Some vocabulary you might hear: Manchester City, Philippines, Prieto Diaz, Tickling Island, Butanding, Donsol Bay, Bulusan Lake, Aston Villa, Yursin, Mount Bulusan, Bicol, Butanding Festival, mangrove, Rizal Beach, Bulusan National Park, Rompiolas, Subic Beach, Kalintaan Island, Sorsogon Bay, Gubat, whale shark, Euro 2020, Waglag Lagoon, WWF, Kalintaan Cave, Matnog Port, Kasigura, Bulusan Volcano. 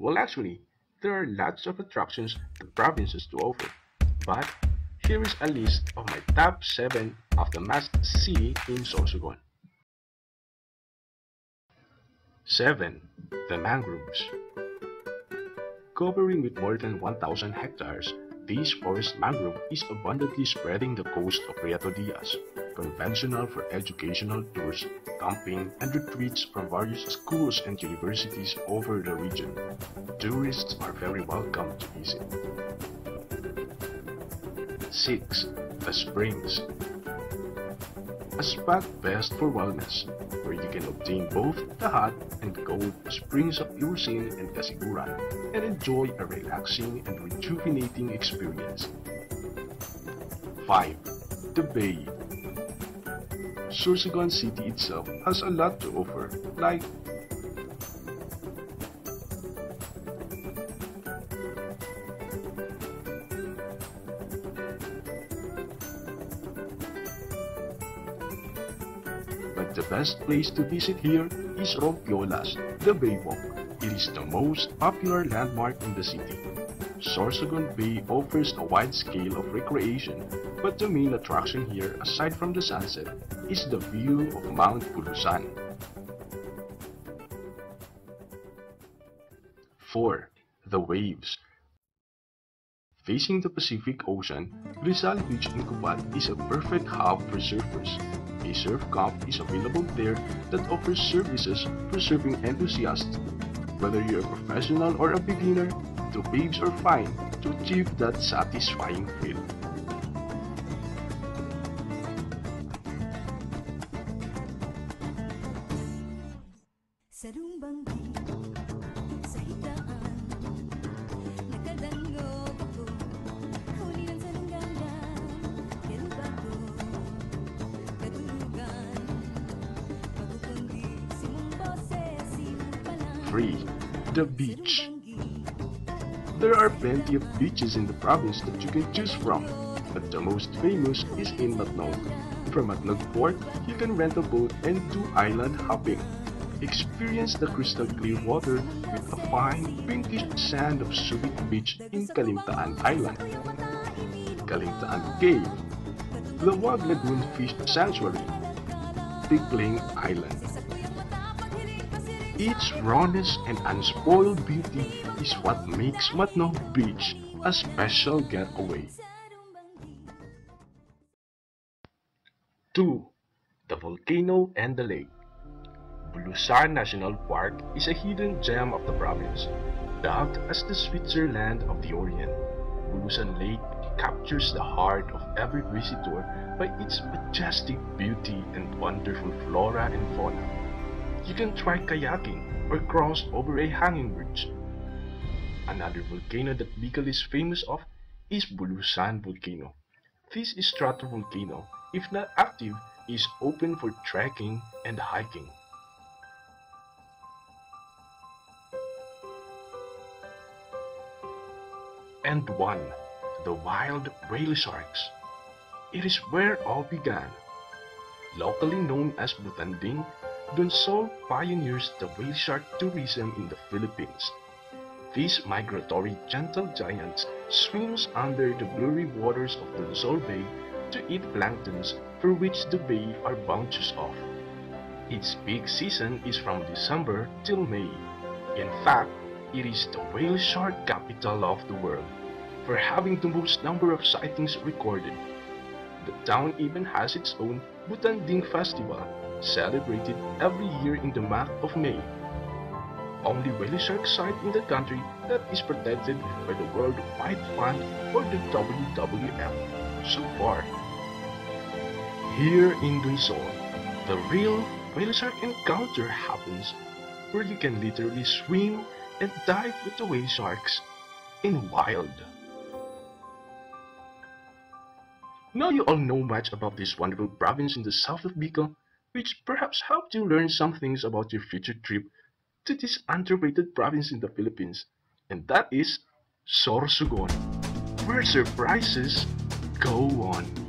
Well, actually, there are lots of attractions the province has to offer, but here is a list of my top 7 of the must-see in Sorsogon. 7. The mangroves. Covering with more than 1,000 hectares, this forest mangrove is abundantly spreading the coast of Prieto Diaz, conventional for educational tours, camping, and retreats from various schools and universities over the region. Tourists are very welcome to visit. 6. The springs. A spot best for wellness, where you can obtain both the hot and cold springs of Yursin and Kasigura and enjoy a relaxing and rejuvenating experience. 5. The bay. Sorsogon City itself has a lot to offer, like the best place to visit here is Rompiolas, the Baywalk. It is the most popular landmark in the city. Sorsogon Bay offers a wide scale of recreation, but the main attraction here, aside from the sunset, is the view of Mount Bulusan. 4. The waves. Facing the Pacific Ocean, Rizal Beach in Gubat is a perfect hub for surfers. A surf camp is available there that offers services for surfing enthusiasts. Whether you're a professional or a beginner, the waves are fine to achieve that satisfying feel. 3. The beach. There are plenty of beaches in the province that you can choose from, but the most famous is in Matnog. From Matnog Port, you can rent a boat and do island hopping. Experience the crystal clear water with a fine pinkish sand of Subic Beach in Kalintaan Island. Kalintaan Cave, the Waglag Lagoon Fish Sanctuary, Tickling Island. Its rawness and unspoiled beauty is what makes Matnog Beach a special getaway. 2. The volcano and the lake. Bulusan National Park is a hidden gem of the province. Dubbed as the Switzerland of the Orient, Bulusan Lake captures the heart of every visitor by its majestic beauty and wonderful flora and fauna. You can try kayaking or cross over a hanging bridge. Another volcano that Bicol is famous of is Bulusan Volcano. This stratovolcano, if not active, is open for trekking and hiking. 1. The wild whale sharks. It is where all began. Locally known as Butanding, Donsol pioneers the whale shark tourism in the Philippines. These migratory gentle giants swim under the blurry waters of Donsol Bay to eat planktons for which the bay are bounties of. Its peak season is from December till May. In fact, it is the whale shark capital of the world, for having the most number of sightings recorded. The town even has its own Butanding Festival, celebrated every year in the month of May. Only whale shark site in the country that is protected by the World Wide Fund or the WWF so far. Here in Donsol, the real whale shark encounter happens, where you can literally swim and dive with the whale sharks in wild. Now you all know much about this wonderful province in the south of Bicol, which perhaps helped you learn some things about your future trip to this underrated province in the Philippines, and that is Sorsogon, where surprises go on.